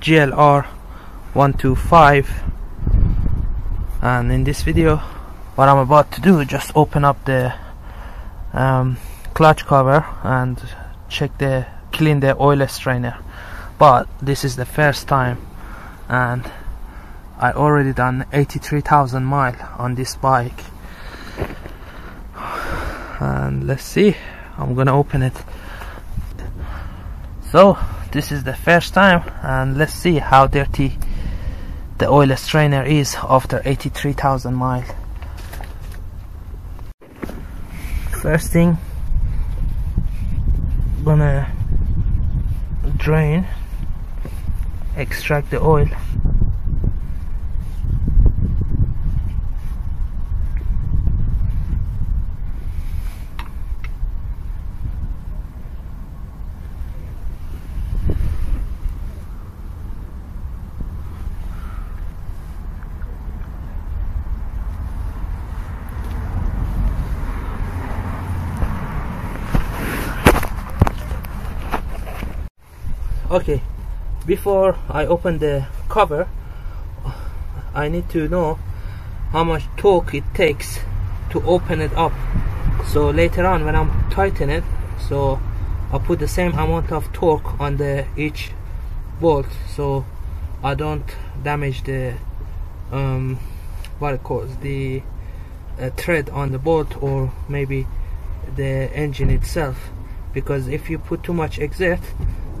GLR 125, and in this video what I'm about to do, just open up the clutch cover and clean the oil strainer. But this is the first time and I already done 83,000 miles on this bike, and let's see, I'm gonna open it. So this is the first time, and let's see how dirty the oil strainer is after 83,000 miles. First thing, gonna drain, extract the oil. Okay, before I open the cover, I need to know how much torque it takes to open it up, so later on when I'm tightening it, so I put the same amount of torque on the each bolt, so I don't damage the thread on the bolt, or maybe the engine itself, because if you put too much exert,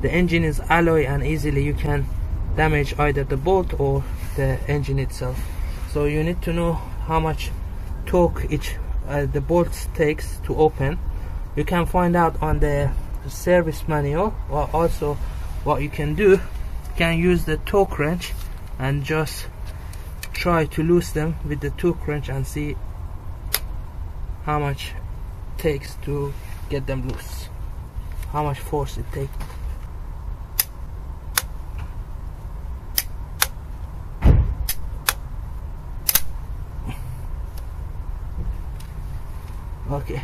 the engine is alloy and easily you can damage either the bolt or the engine itself. So you need to know how much torque each the bolt takes to open. You can find out on the service manual, or also what you can do, you can use the torque wrench and just try to loose them with the torque wrench and see how much it takes to get them loose, how much force it takes. Okay,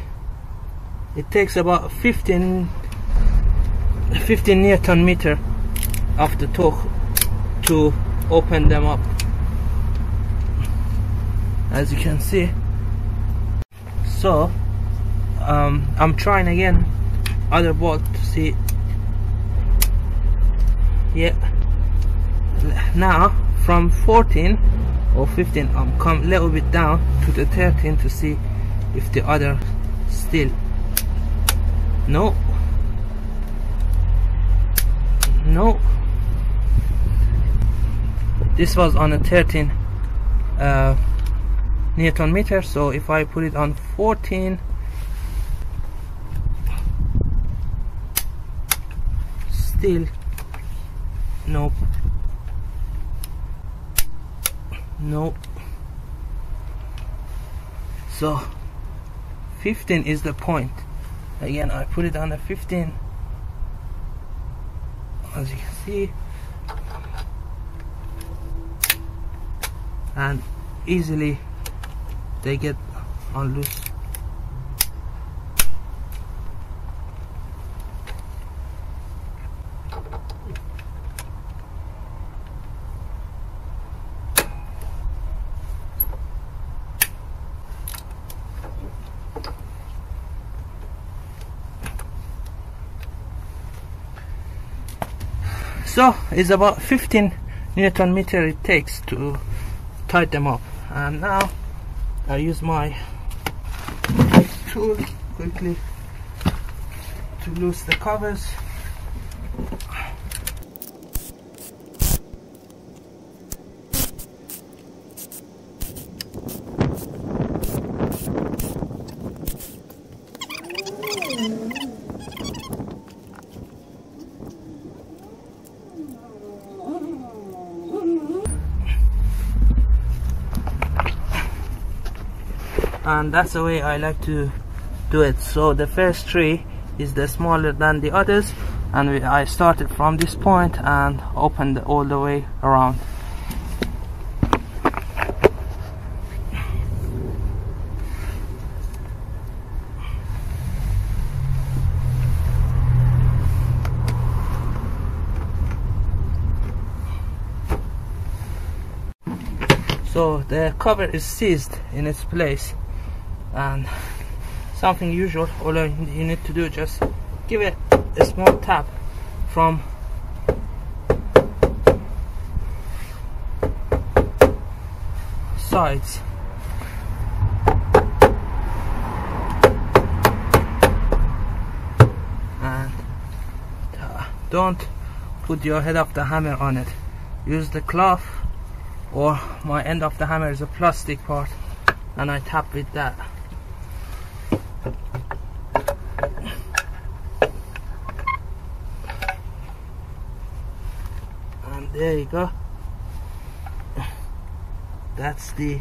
it takes about 15 Newton meter of the torque to open them up, as you can see. So I'm trying again other bolt to see. Yeah, now from 14 or 15 I'm come a little bit down to the 13 to see if the other still. No, this was on a 13 Newton meter, so if I put it on 14, still nope. So 15 is the point. Again, I put it on the 15, as you can see, and easily they get on loose. So it's about 15 Newton meter it takes to tighten them up. And now I use my tool quickly to loose the covers. And that's the way I like to do it. So the first tree is the smaller than the others, and I started from this point and opened all the way around. so the cover is seized in its place, and something usual, all you need to do just give it a small tap from sides. Don't put your head of the hammer on it. Use the cloth, or my end of the hammer is a plastic part, and I tap with that. And there you go. That's the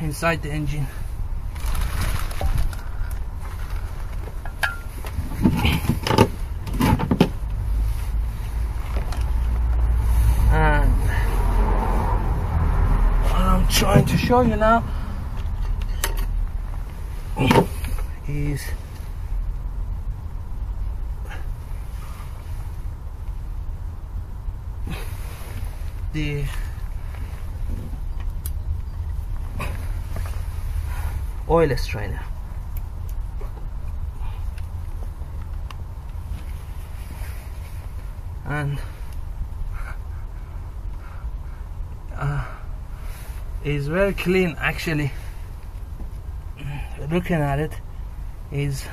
inside the engine. And what I'm trying to show you now is the oil strainer. And it's very clean actually. Looking at it is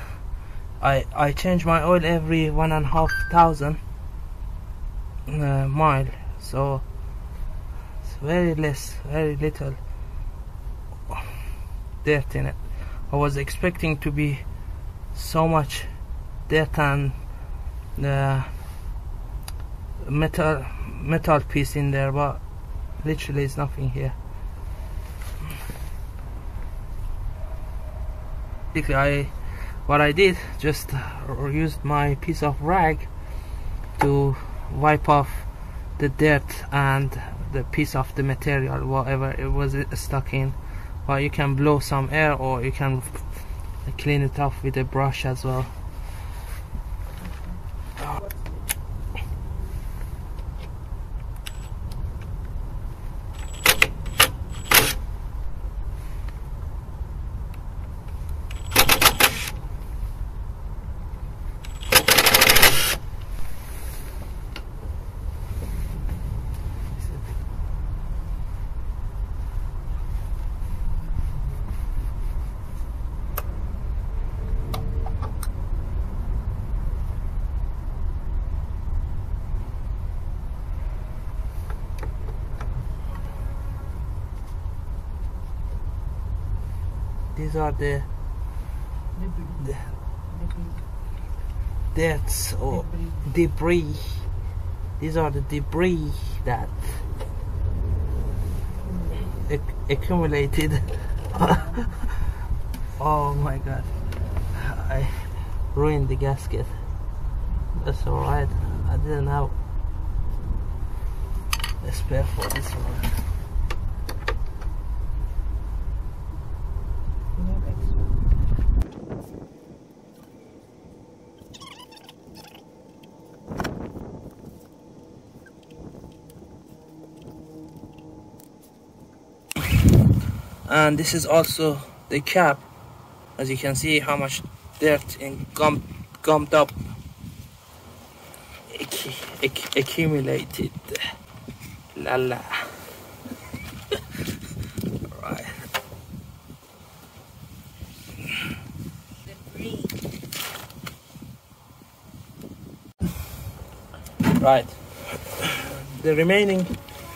I change my oil every 1,500 mile, so it's very little dirt in it. I was expecting to be so much dirt and metal piece in there, but literally is nothing here. Basically, what I did, just used my piece of rag to wipe off the dirt and the piece of the material, whatever it was stuck in. Well, you can blow some air, or you can clean it off with a brush as well. These are the deaths or debris. These are the debris that accumulated. Oh my god, I ruined the gasket. That's alright, I didn't have a spare for this one. And this is also the cap, as you can see how much dirt and gummed up accumulated. La la. Right. Right. The remaining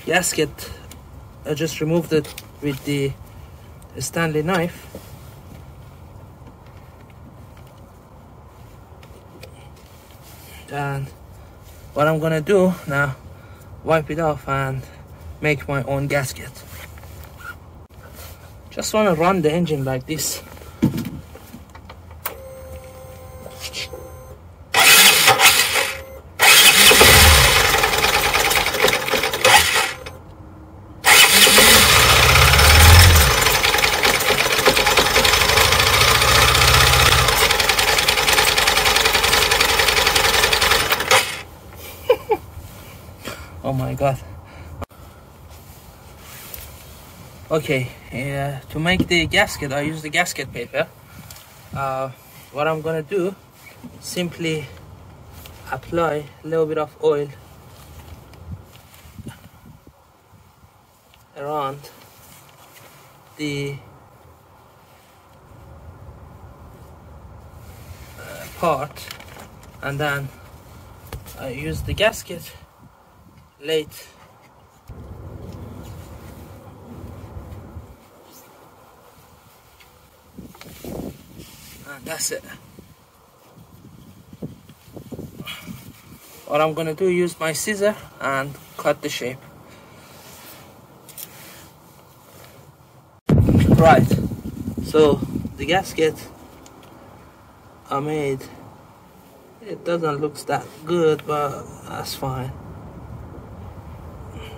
gasket, I just removed it with the Stanley knife, and what I'm gonna do now, wipe it off and make my own gasket. Just wanna run the engine like this. Oh my god. Okay, to make the gasket, I use the gasket paper. What I'm gonna do, simply apply a little bit of oil around the part, and then I use the gasket late. And that's it. What I'm gonna do, use my scissor and cut the shape. Right, so the gasket I made, it doesn't look that good, but that's fine.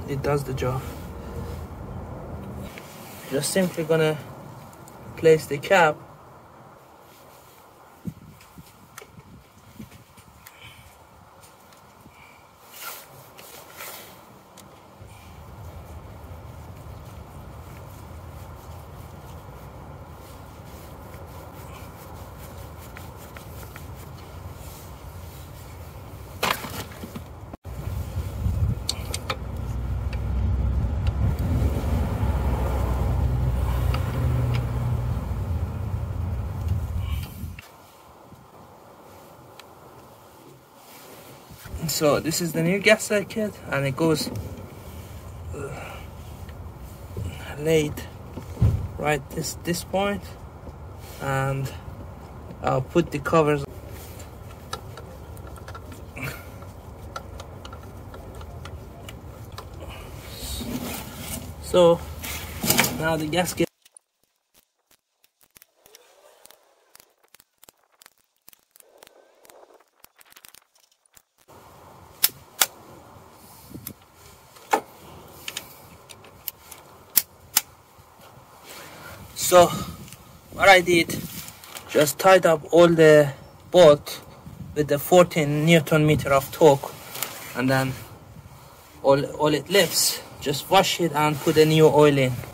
It does the job. Just simply gonna place the cap . So this is the new gasket kit, and it goes laid right this point, and I'll put the covers. So now the gasket. So what I did, just tied up all the bolt with the 14 Nm of torque, and then all it leaves, just wash it and put a new oil in.